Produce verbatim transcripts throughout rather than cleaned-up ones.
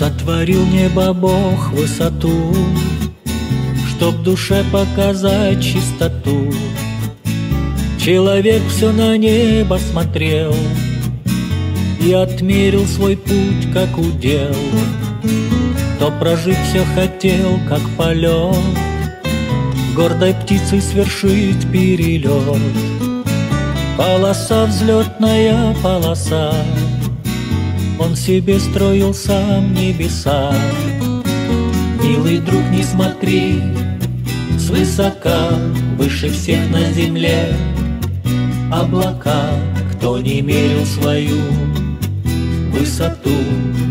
Сотворил небо Бог высоту, чтоб душе показать чистоту. Человек все на небо смотрел и отмерил свой путь, как удел. Кто прожить все хотел, как полет, гордой птицей свершить перелет. Полоса, взлетная полоса, он себе строил сам небеса. Милый друг, не смотри свысока, выше всех на земле облака. Кто не мерил свою высоту,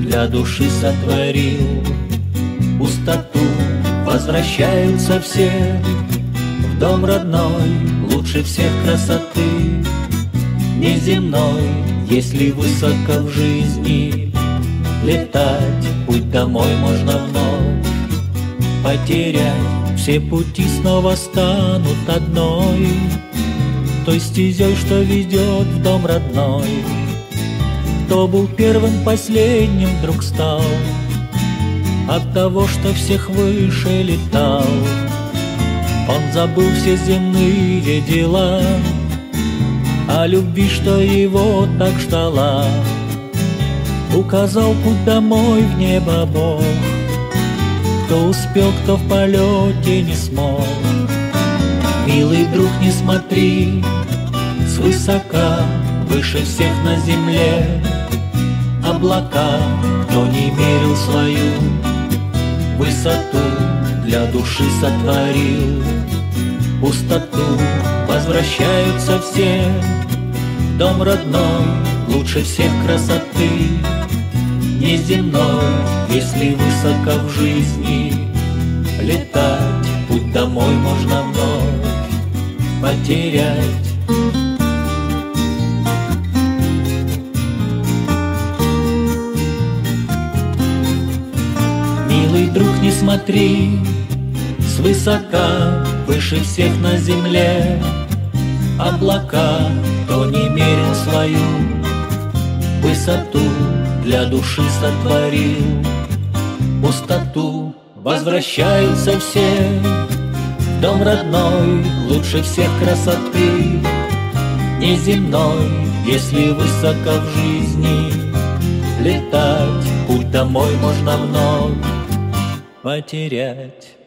для души сотворил пустоту. Возвращаются все в дом родной, лучше всех красоты неземной. Если высоко в жизни летать, путь домой можно вновь потерять. Все пути снова станут одной той стезей, что ведет в дом родной. Кто был первым, последним вдруг стал от того, что всех выше летал. Он забыл все земные дела о любви, что его так ждала. Указал путь домой в небо Бог, кто успел, кто в полете не смог. Милый друг, не смотри свысока, выше всех на земле облака. Кто не мерил свою высоту, для души сотворил пустоту. Возвращаются все в дом родной, лучше всех красоты неземной. Если высоко в жизни летать, путь домой можно вновь потерять. Милый друг, не смотри свысока, выше всех на земле облака. Кто не мерил свою высоту, для души сотворил пустоту. Возвращаются все в дом родной, лучше всех красоты неземной. Если высоко в жизни летать, путь домой можно вновь потерять.